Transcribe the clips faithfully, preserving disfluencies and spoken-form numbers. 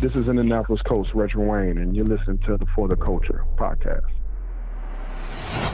This is Indianapolis Colts, Reggie Wayne, and you're listening to the For the Culture podcast.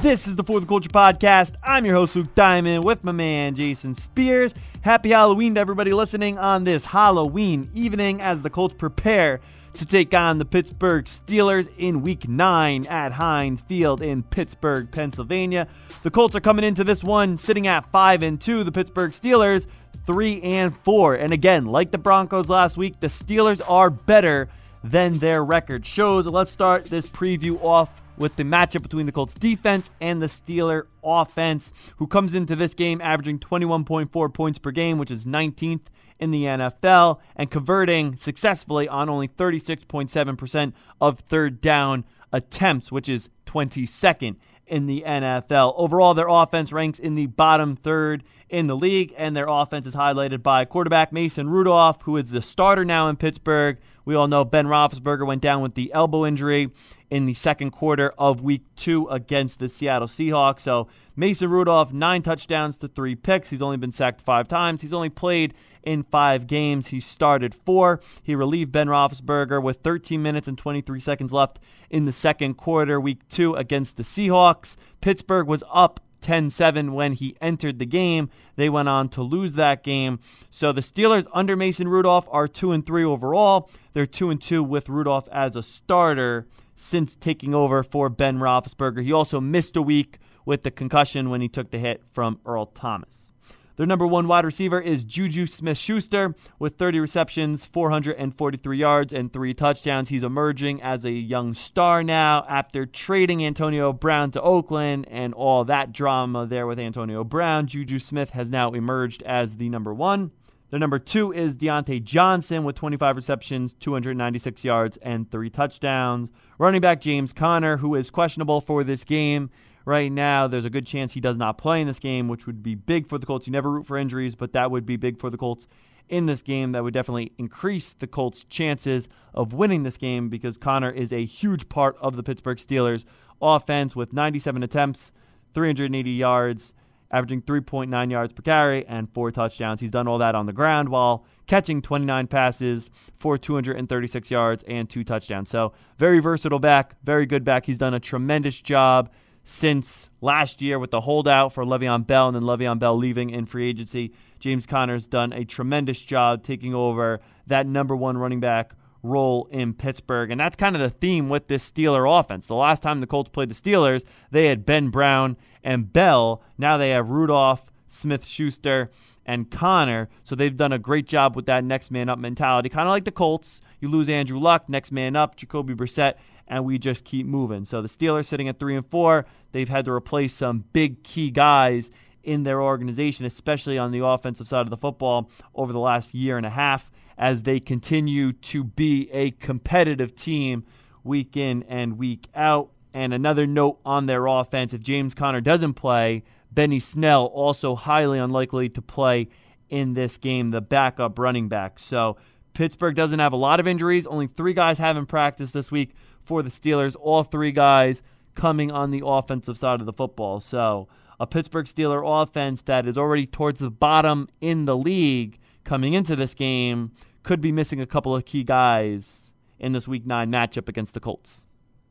This is the For the Culture podcast. I'm your host, Luke Diamond, with my man, Jason Spears. Happy Halloween to everybody listening on this Halloween evening as the Colts prepare to take on the Pittsburgh Steelers in Week nine at Heinz Field in Pittsburgh, Pennsylvania. The Colts are coming into this one sitting at five and two. The Pittsburgh Steelers three and four. And again, like the Broncos last week, the Steelers are better than their record shows. Let's start this preview off with the matchup between the Colts defense and the Steelers offense, who comes into this game averaging twenty-one point four points per game, which is nineteenth in the N F L, and converting successfully on only thirty-six point seven percent of third down attempts, which is twenty-second in the N F L. Overall, their offense ranks in the bottom third in the league, and their offense is highlighted by quarterback Mason Rudolph, who is the starter now in Pittsburgh. We all know Ben Roethlisberger went down with the elbow injury in the second quarter of week two against the Seattle Seahawks. So Mason Rudolph, nine touchdowns to three picks. He's only been sacked five times. He's only played in five games. He started four. He relieved Ben Roethlisberger with thirteen minutes and twenty-three seconds left in the second quarter, week two against the Seahawks. Pittsburgh was up ten seven when he entered the game. They went on to lose that game. So the Steelers under Mason Rudolph are two and three overall. They're two and two with Rudolph as a starter since taking over for Ben Roethlisberger. He also missed a week with the concussion when he took the hit from Earl Thomas. Their number one wide receiver is Juju Smith-Schuster with thirty receptions, four hundred forty-three yards, and three touchdowns. He's emerging as a young star now after trading Antonio Brown to Oakland and all that drama there with Antonio Brown. Juju Smith has now emerged as the number one. Their number two is Diontae Johnson with twenty-five receptions, two hundred ninety-six yards, and three touchdowns. Running back James Conner, who is questionable for this game right now. There's a good chance he does not play in this game, which would be big for the Colts. You never root for injuries, but that would be big for the Colts in this game. That would definitely increase the Colts' chances of winning this game because Conner is a huge part of the Pittsburgh Steelers offense with ninety-seven attempts, three hundred eighty yards, averaging three point nine yards per carry and four touchdowns. He's done all that on the ground while catching twenty-nine passes for two hundred thirty-six yards and two touchdowns. So very versatile back, very good back. He's done a tremendous job since last year with the holdout for Le'Veon Bell and then Le'Veon Bell leaving in free agency. James Conner's done a tremendous job taking over that number one running back role in Pittsburgh. And that's kind of the theme with this Steeler offense. The last time the Colts played the Steelers, they had Ben Brown and Bell. Now they have Rudolph, Smith-Schuster, and Conner. So they've done a great job with that next man up mentality. Kind of like the Colts. You lose Andrew Luck, next man up, Jacoby Brissett, and we just keep moving. So the Steelers sitting at three and four. They've had to replace some big key guys in their organization, especially on the offensive side of the football over the last year and a half, as they continue to be a competitive team week in and week out. And another note on their offense, if James Conner doesn't play, Benny Snell also highly unlikely to play in this game, the backup running back. So Pittsburgh doesn't have a lot of injuries. Only three guys haven't practiced this week for the Steelers, all three guys coming on the offensive side of the football. So a Pittsburgh Steelers offense that is already towards the bottom in the league coming into this game could be missing a couple of key guys in this week nine matchup against the Colts.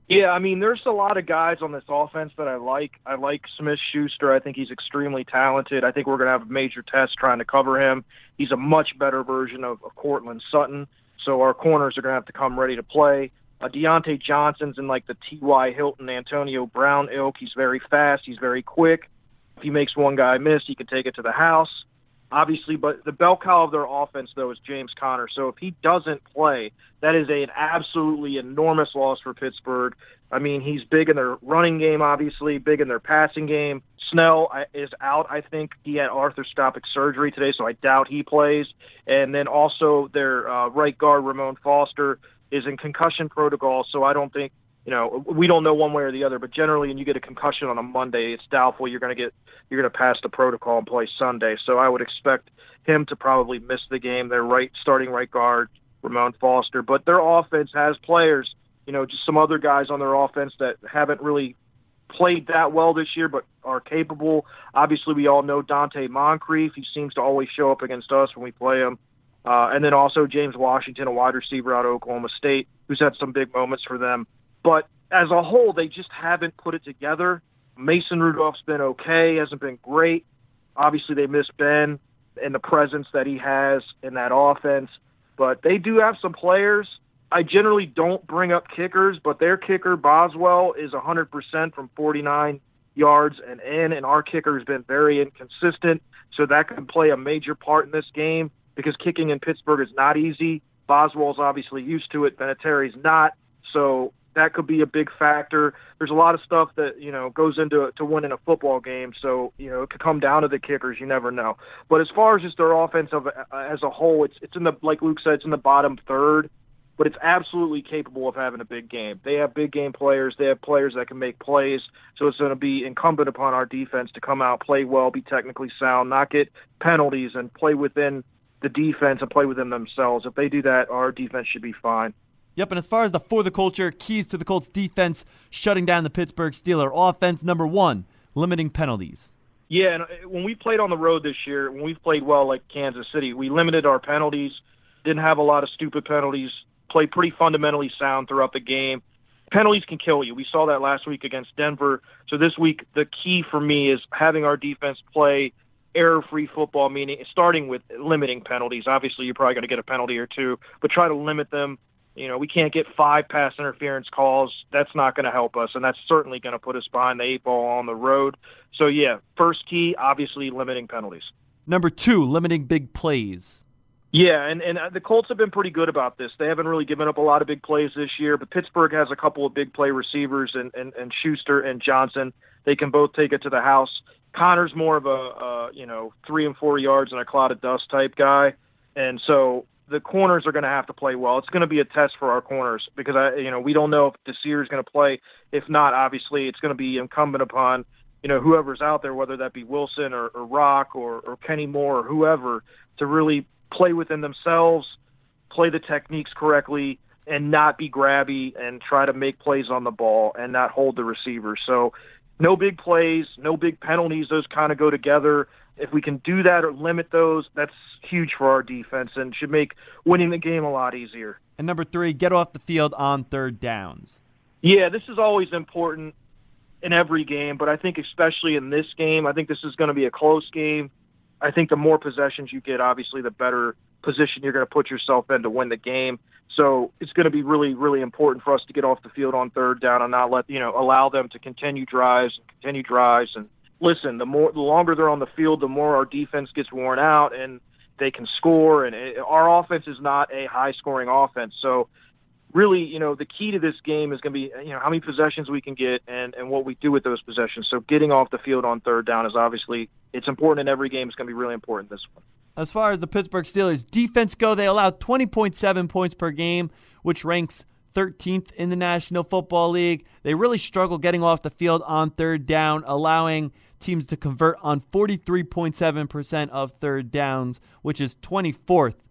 Yeah, I mean, there's a lot of guys on this offense that I like. I like Smith-Schuster. I think he's extremely talented. I think we're going to have a major test trying to cover him. He's a much better version of, of Courtland Sutton, so our corners are going to have to come ready to play. Uh, Diontae Johnson's in like the T Y. Hilton, Antonio Brown ilk. He's very fast. He's very quick. If he makes one guy miss, he can take it to the house. Obviously, but the bell cow of their offense, though, is James Conner. So if he doesn't play, that is a, an absolutely enormous loss for Pittsburgh. I mean, he's big in their running game, obviously, big in their passing game. Snell is out, I think. He had arthroscopic surgery today, so I doubt he plays. And then also their uh, right guard, Ramon Foster, is in concussion protocol, so I don't think, you know, we don't know one way or the other, but generally when you get a concussion on a Monday, it's doubtful you're going to get, you're going to pass the protocol and play Sunday. So I would expect him to probably miss the game. Their right starting right guard, Ramon Foster, but their offense has players, you know, just some other guys on their offense that haven't really played that well this year, but are capable. Obviously we all know Donte Moncrief. He seems to always show up against us when we play him. Uh, and then also James Washington, a wide receiver out of Oklahoma State, who's had some big moments for them. But as a whole, they just haven't put it together. Mason Rudolph's been okay, hasn't been great. Obviously, they miss Ben and the presence that he has in that offense. But they do have some players. I generally don't bring up kickers, but their kicker, Boswell, is one hundred percent from forty-nine yards and in, and our kicker has been very inconsistent. So that can play a major part in this game because kicking in Pittsburgh is not easy. Boswell's obviously used to it. Vinatieri's not. So that could be a big factor. There's a lot of stuff that, you know, goes into to winning a football game. So, you know, it could come down to the kickers. You never know. But as far as just their offense of, as a whole, it's it's in the, like Luke said, it's in the bottom third, but it's absolutely capable of having a big game. They have big game players. They have players that can make plays. So it's going to be incumbent upon our defense to come out, play well, be technically sound, not get penalties, and play within the defense and play within themselves. If they do that, our defense should be fine. Yep, and as far as the for the culture, keys to the Colts defense shutting down the Pittsburgh Steelers. Offense, number one, limiting penalties. Yeah, and when we played on the road this year, when we've played well like Kansas City, we limited our penalties, didn't have a lot of stupid penalties, played pretty fundamentally sound throughout the game. Penalties can kill you. We saw that last week against Denver. So this week, the key for me is having our defense play error-free football, meaning starting with limiting penalties. Obviously, you're probably going to get a penalty or two, but try to limit them. You know, we can't get five pass interference calls. That's not going to help us, and that's certainly going to put us behind the eight ball on the road. So, yeah, first key, obviously limiting penalties. Number two, limiting big plays. Yeah, and, and the Colts have been pretty good about this. They haven't really given up a lot of big plays this year, but Pittsburgh has a couple of big play receivers, and, and, and Schuster and Johnson. They can both take it to the house. Connor's more of a, uh, you know, three and four yards and a cloud of dust type guy, and so the corners are going to have to play well. It's going to be a test for our corners because I, you know, we don't know if Desir is going to play. If not, obviously, it's going to be incumbent upon, you know, whoever's out there, whether that be Wilson or, or Rock or, or Kenny Moore or whoever, to really play within themselves, play the techniques correctly, and not be grabby and try to make plays on the ball and not hold the receiver. So no big plays, no big penalties. Those kind of go together. If we can do that or limit those, that's huge for our defense and should make winning the game a lot easier. And number three, get off the field on third downs. Yeah, this is always important in every game, but I think especially in this game, I think this is going to be a close game. I think the more possessions you get, obviously, the better position you're going to put yourself in to win the game. So it's going to be really, really important for us to get off the field on third down and not let, you know, allow them to continue drives and continue drives and listen, the more, the longer they're on the field, the more our defense gets worn out and they can score. And it, our offense is not a high-scoring offense. So really, you know, the key to this game is going to be, you know, how many possessions we can get and, and what we do with those possessions. So getting off the field on third down is obviously, it's important in every game. It's going to be really important this one. As far as the Pittsburgh Steelers defense go, they allow twenty point seven points per game, which ranks thirteenth in the National Football League. They really struggle getting off the field on third down, allowing teams to convert on forty-three point seven percent of third downs, which is twenty-fourth.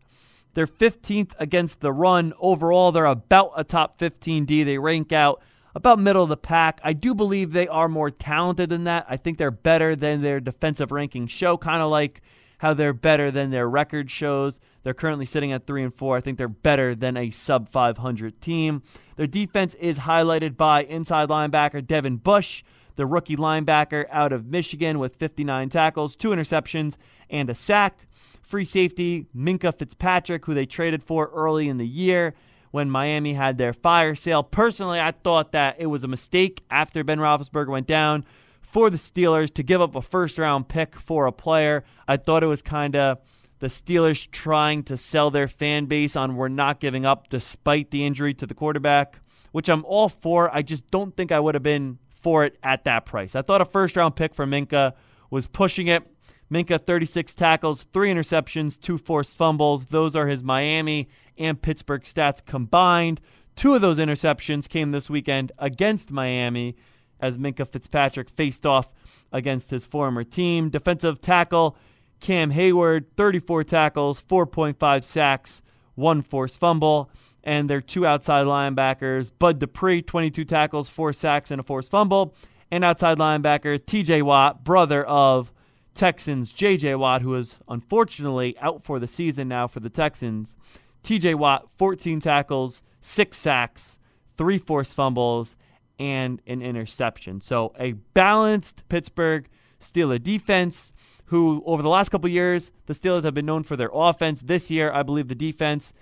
They're fifteenth against the run. Overall, they're about a top fifteen D. They rank out about middle of the pack. I do believe they are more talented than that. I think they're better than their defensive rankings show, kind of like how they're better than their record shows. They're currently sitting at three and four. I think they're better than a sub five hundred team. Their defense is highlighted by inside linebacker Devin Bush, the rookie linebacker out of Michigan with fifty-nine tackles, two interceptions, and a sack. Free safety Minkah Fitzpatrick, who they traded for early in the year when Miami had their fire sale. Personally, I thought that it was a mistake after Ben Roethlisberger went down for the Steelers to give up a first-round pick for a player. I thought it was kind of the Steelers trying to sell their fan base on we're not giving up despite the injury to the quarterback, which I'm all for. I just don't think I would have been for it at that price. I thought a first-round pick for Minkah was pushing it. Minkah, thirty-six tackles, three interceptions, two forced fumbles. Those are his Miami and Pittsburgh stats combined. Two of those interceptions came this weekend against Miami as Minkah Fitzpatrick faced off against his former team. Defensive tackle Cam Heyward, thirty-four tackles, four point five sacks, one forced fumble. And their two outside linebackers, Bud Dupree, twenty-two tackles, four sacks, and a forced fumble. And outside linebacker T J. Watt, brother of Texans, J J. Watt, who is unfortunately out for the season now for the Texans. T J. Watt, fourteen tackles, six sacks, three forced fumbles, and an interception. So a balanced Pittsburgh Steelers defense, who over the last couple of years, the Steelers have been known for their offense. This year, I believe the defense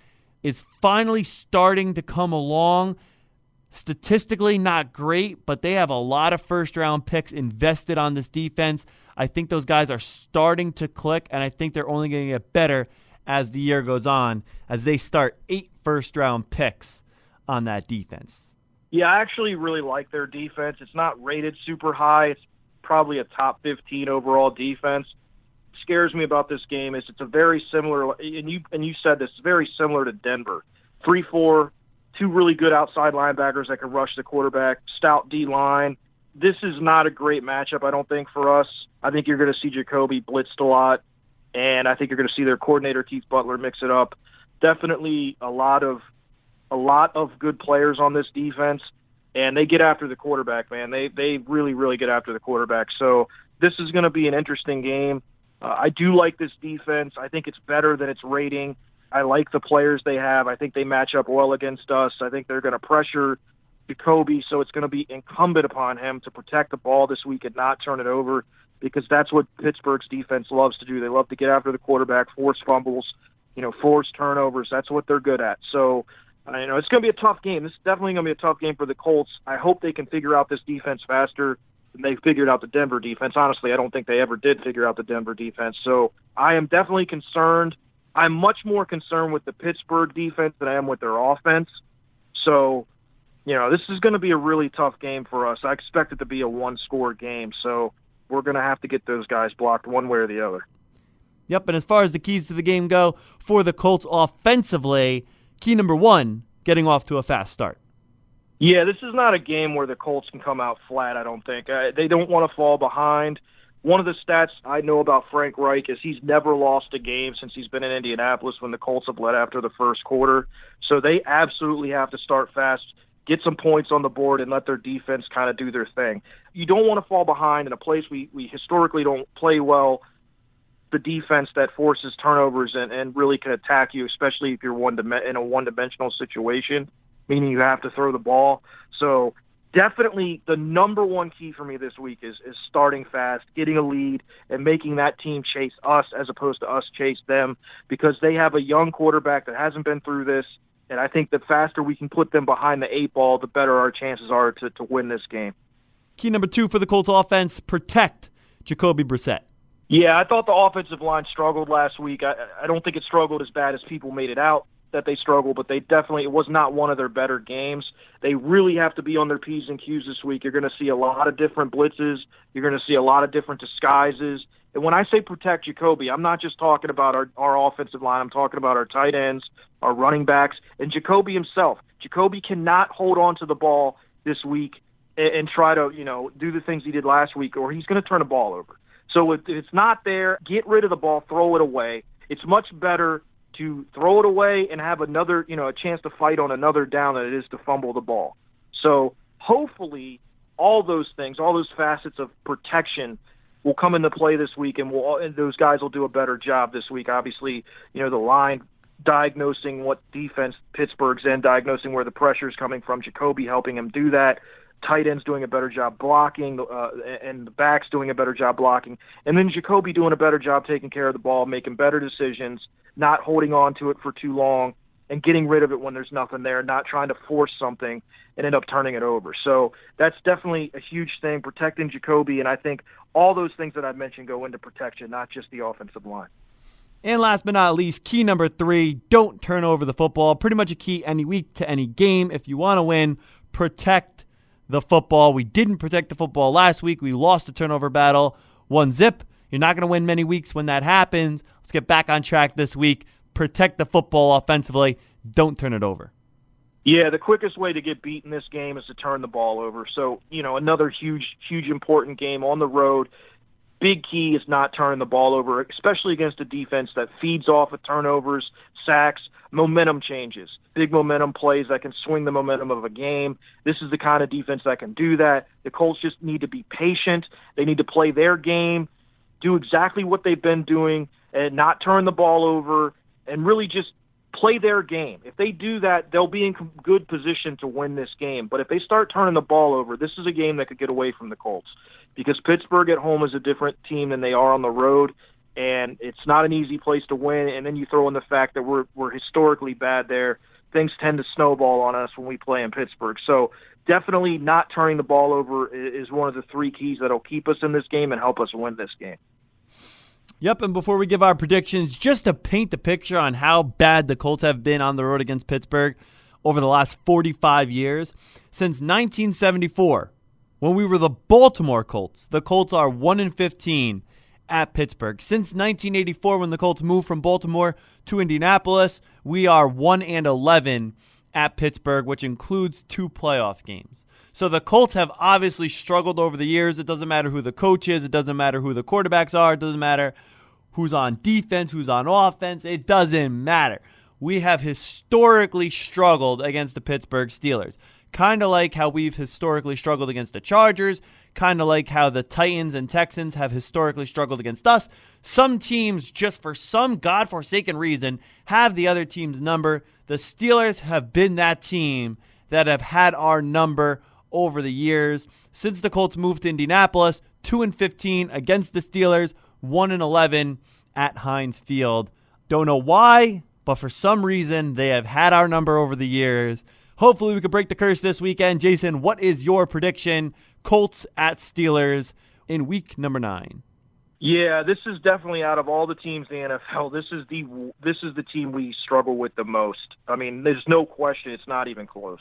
is finally starting to come along. Statistically, not great, but they have a lot of first-round picks invested on this defense. I think those guys are starting to click, and I think they're only going to get better as the year goes on, as they start eight first-round picks on that defense. Yeah, I actually really like their defense. It's not rated super high. It's probably a top fifteen overall defense. What scares me about this game is it's a very similar, and you and you said this, very similar to Denver. three four Two really good outside linebackers that can rush the quarterback, stout D-line. This is not a great matchup, I don't think, for us. I think you're going to see Jacoby blitzed a lot, and I think you're going to see their coordinator, Keith Butler, mix it up. Definitely a lot of a lot of good players on this defense, and they get after the quarterback, man. They, they really, really get after the quarterback. So this is going to be an interesting game. Uh, I do like this defense. I think it's better than its rating. I like the players they have. I think they match up well against us. I think they're going to pressure Jacoby, so it's going to be incumbent upon him to protect the ball this week and not turn it over, because that's what Pittsburgh's defense loves to do. They love to get after the quarterback, force fumbles, you know, force turnovers. That's what they're good at. So, you know, it's going to be a tough game. This is definitely going to be a tough game for the Colts. I hope they can figure out this defense faster than they figured out the Denver defense. Honestly, I don't think they ever did figure out the Denver defense. So I am definitely concerned. I'm much more concerned with the Pittsburgh defense than I am with their offense. So, you know, this is going to be a really tough game for us. I expect it to be a one-score game, so we're going to have to get those guys blocked one way or the other. Yep, and as far as the keys to the game go, for the Colts offensively, key number one, getting off to a fast start. Yeah, this is not a game where the Colts can come out flat, I don't think. Uh, they don't want to fall behind. One of the stats I know about Frank Reich is he's never lost a game since he's been in Indianapolis when the Colts have led after the first quarter. So they absolutely have to start fast, get some points on the board, and let their defense kind of do their thing. You don't want to fall behind in a place we, we historically don't play well, the defense that forces turnovers and, and really can attack you, especially if you're one dim- in a one-dimensional situation, meaning you have to throw the ball. So definitely the number one key for me this week is is starting fast, getting a lead, and making that team chase us as opposed to us chase them, because they have a young quarterback that hasn't been through this, and I think the faster we can put them behind the eight ball, the better our chances are to, to win this game. Key number two for the Colts offense, protect Jacoby Brissett. Yeah, I thought the offensive line struggled last week. I, I don't think it struggled as bad as people made it out that they struggle, but they definitely, it was not one of their better games. They really have to be on their P's and Q's this week. You're going to see a lot of different blitzes. You're going to see a lot of different disguises. And when I say protect Jacoby, I'm not just talking about our, our offensive line. I'm talking about our tight ends, our running backs, and Jacoby himself. Jacoby cannot hold on to the ball this week and, and try to, you know, do the things he did last week, or he's going to turn the ball over. So if it's not there, get rid of the ball, throw it away. It's much better to throw it away and have another, you know, a chance to fight on another down than it is to fumble the ball. So hopefully all those things, all those facets of protection will come into play this week, and we'll, and those guys will do a better job this week. Obviously, you know, the line diagnosing what defense Pittsburgh's in, diagnosing where the pressure is coming from, Jacoby helping him do that, tight ends doing a better job blocking, uh, and the backs doing a better job blocking, and then Jacoby doing a better job taking care of the ball, making better decisions, not holding on to it for too long, and getting rid of it when there's nothing there, not trying to force something and end up turning it over. So that's definitely a huge thing, protecting Jacoby, and I think all those things that I've mentioned go into protection, not just the offensive line. And last but not least, key number three, don't turn over the football. Pretty much a key any week to any game. If you want to win, protect the football. We didn't protect the football last week. We lost the turnover battle. One zip. You're not going to win many weeks when that happens. Let's get back on track this week. Protect the football offensively. Don't turn it over. Yeah, the quickest way to get beat in this game is to turn the ball over. So, you know, another huge, huge important game on the road. Big key is not turning the ball over, especially against a defense that feeds off of turnovers, sacks, momentum changes, big momentum plays that can swing the momentum of a game. This is the kind of defense that can do that. The Colts just need to be patient. They need to play their game. do exactly what they've been doing and not turn the ball over and really just play their game. If they do that, they'll be in good position to win this game. But if they start turning the ball over, this is a game that could get away from the Colts because Pittsburgh at home is a different team than they are on the road, and it's not an easy place to win. And then you throw in the fact that we're we're historically bad there. Things tend to snowball on us when we play in Pittsburgh. So definitely not turning the ball over is one of the three keys that will keep us in this game and help us win this game. Yep, and before we give our predictions, just to paint the picture on how bad the Colts have been on the road against Pittsburgh over the last forty-five years. Since nineteen seventy-four, when we were the Baltimore Colts, the Colts are one and fifteen at Pittsburgh. Since nineteen eighty-four, when the Colts moved from Baltimore to Indianapolis, we are one and eleven at Pittsburgh, which includes two playoff games. So the Colts have obviously struggled over the years. It doesn't matter who the coach is. It doesn't matter who the quarterbacks are. It doesn't matter who's on defense, who's on offense. It doesn't matter. We have historically struggled against the Pittsburgh Steelers, kind of like how we've historically struggled against the Chargers, kind of like how the Titans and Texans have historically struggled against us. Some teams, just for some godforsaken reason, have the other team's number. The Steelers have been that team that have had our number over the years. Since the Colts moved to Indianapolis, two and fifteen against the Steelers, one and eleven at Heinz Field. Don't know why, but for some reason, they have had our number over the years. Hopefully, we can break the curse this weekend. Jason, what is your prediction? Colts at Steelers in week number nine. Yeah, this is definitely out of all the teams in the N F L, this is the this is the team we struggle with the most. I mean, there's no question. It's not even close.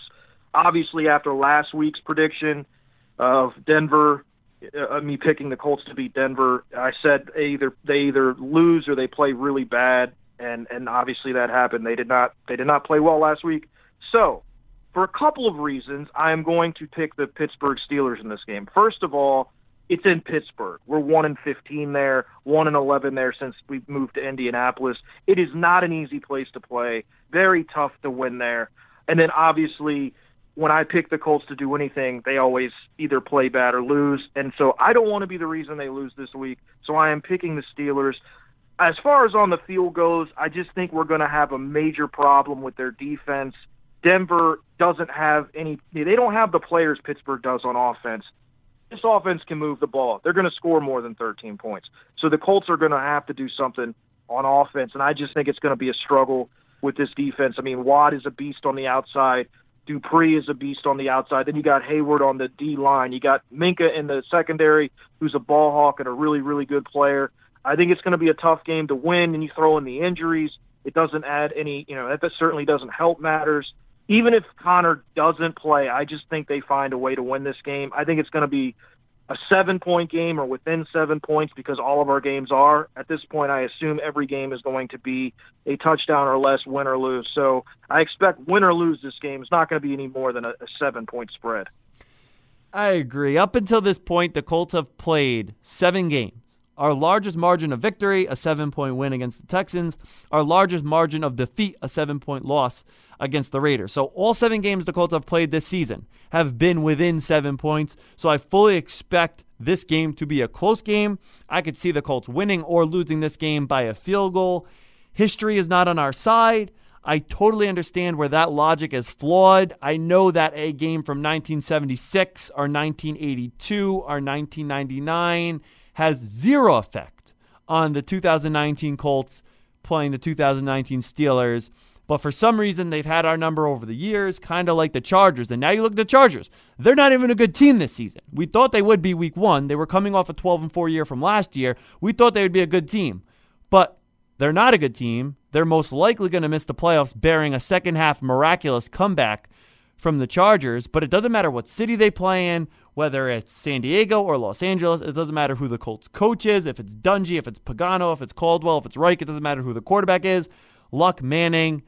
Obviously, after last week's prediction of Denver, uh, me picking the Colts to beat Denver, I said either they either lose or they play really bad, and, and obviously that happened. They did not they did not play well last week. So, for a couple of reasons, I am going to pick the Pittsburgh Steelers in this game. First of all, it's in Pittsburgh. We're one and fifteen there, one and eleven there since we moved to Indianapolis. It is not an easy place to play. Very tough to win there. And then obviously, when I pick the Colts to do anything, they always either play bad or lose. And so I don't want to be the reason they lose this week. So I am picking the Steelers. As far as on the field goes, I just think we're going to have a major problem with their defense. Denver doesn't have any – they don't have the players Pittsburgh does on offense. This offense can move the ball. They're going to score more than thirteen points. So the Colts are going to have to do something on offense, and I just think it's going to be a struggle with this defense. I mean, Watt is a beast on the outside. Dupree is a beast on the outside. Then you got Heyward on the D-line. You got Minkah in the secondary, who's a ball hawk and a really, really good player. I think it's going to be a tough game to win, and you throw in the injuries. It doesn't add any, you know, that, that certainly doesn't help matters. Even if Conner doesn't play, I just think they find a way to win this game. I think it's going to be a seven-point game or within seven points because all of our games are. At this point, I assume every game is going to be a touchdown or less, win or lose. So I expect win or lose this game. It's not going to be any more than a, a seven-point spread. I agree. Up until this point, the Colts have played seven games. Our largest margin of victory, a seven-point win against the Texans. Our largest margin of defeat, a seven-point loss against the Raiders. So all seven games the Colts have played this season have been within seven points. So I fully expect this game to be a close game. I could see the Colts winning or losing this game by a field goal. History is not on our side. I totally understand where that logic is flawed. I know that a game from nineteen seventy-six or nineteen eighty-two or nineteen ninety-nine has zero effect on the two thousand nineteen Colts playing the two thousand nineteen Steelers. But for some reason, they've had our number over the years, kind of like the Chargers. And now you look at the Chargers. They're not even a good team this season. We thought they would be week one. They were coming off a twelve and four year from last year. We thought they would be a good team. But they're not a good team. They're most likely going to miss the playoffs, bearing a second-half miraculous comeback from the Chargers. But it doesn't matter what city they play in, whether it's San Diego or Los Angeles. It doesn't matter who the Colts coach is, if it's Dungy, if it's Pagano, if it's Caldwell, if it's Reich. It doesn't matter who the quarterback is, Luck, Manning,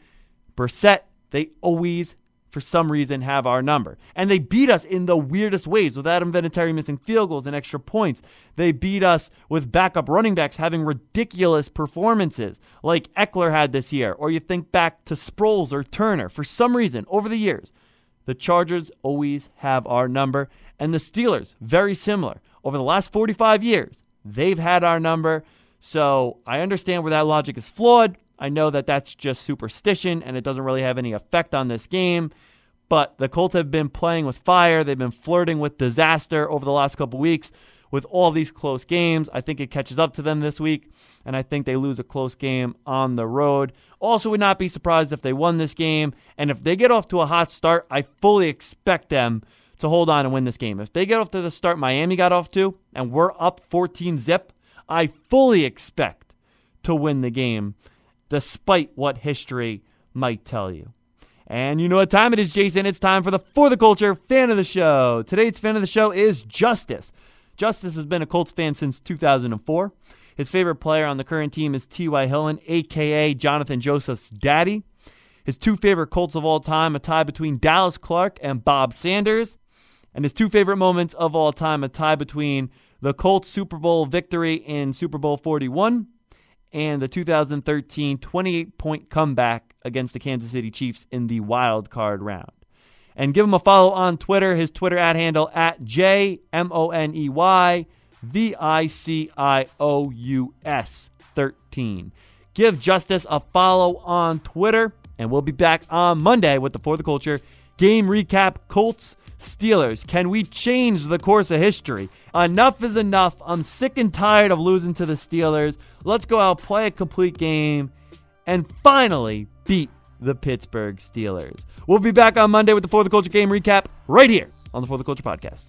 Brissett. They always, for some reason, have our number. And they beat us in the weirdest ways, with Adam Vinatieri missing field goals and extra points. They beat us with backup running backs having ridiculous performances like Eckler had this year, or you think back to Sproles or Turner. For some reason, over the years, the Chargers always have our number. And the Steelers, very similar. Over the last forty-five years, They've had our number. So I understand where that logic is flawed. I know that that's just superstition and it doesn't really have any effect on this game. But the Colts have been playing with fire. They've been flirting with disaster over the last couple weeks with all these close games. I think it catches up to them this week, and I think they lose a close game on the road. Also would not be surprised if they won this game. And if they get off to a hot start, I fully expect them to hold on and win this game. If they get off to the start Miami got off to and we're up fourteen zip, I fully expect to win the game, despite what history might tell you. And you know what time it is, Jason. It's time for the For the Culture Fan of the Show. Today's Fan of the Show is Justice. Justice has been a Colts fan since two thousand four. His favorite player on the current team is T Y. Hilton, a k a. Jonathan Joseph's daddy. His two favorite Colts of all time, a tie between Dallas Clark and Bob Sanders. And his two favorite moments of all time, a tie between the Colts Super Bowl victory in Super Bowl forty-one and the two thousand thirteen twenty-eight point comeback against the Kansas City Chiefs in the wild card round. And give him a follow on Twitter. His Twitter ad handle at J M O N E Y V I C I O U S thirteen. Give Justice a follow on Twitter, and we'll be back on Monday with the For the Culture game recap. Colts Steelers, can we change the course of history? Enough is enough. I'm sick and tired of losing to the Steelers. Let's go out, play a complete game, and finally beat the Pittsburgh Steelers. We'll be back on Monday with the For the Culture game recap right here on the For the Culture podcast.